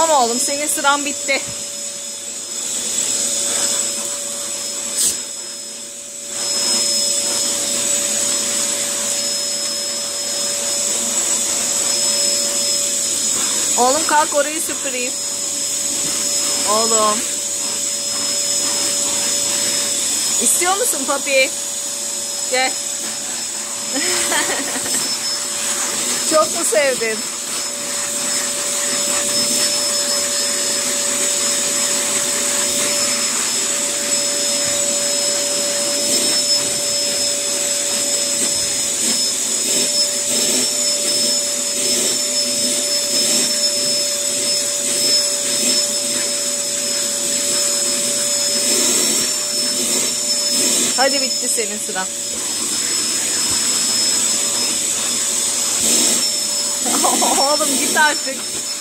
Tamam oğlum, senin sıran bitti. Oğlum kalk, orayı süpüreyim. Oğlum. İstiyor musun papi? Gel. Çok mu sevdin? Hadi bitti senin sıran. Oğlum git artık.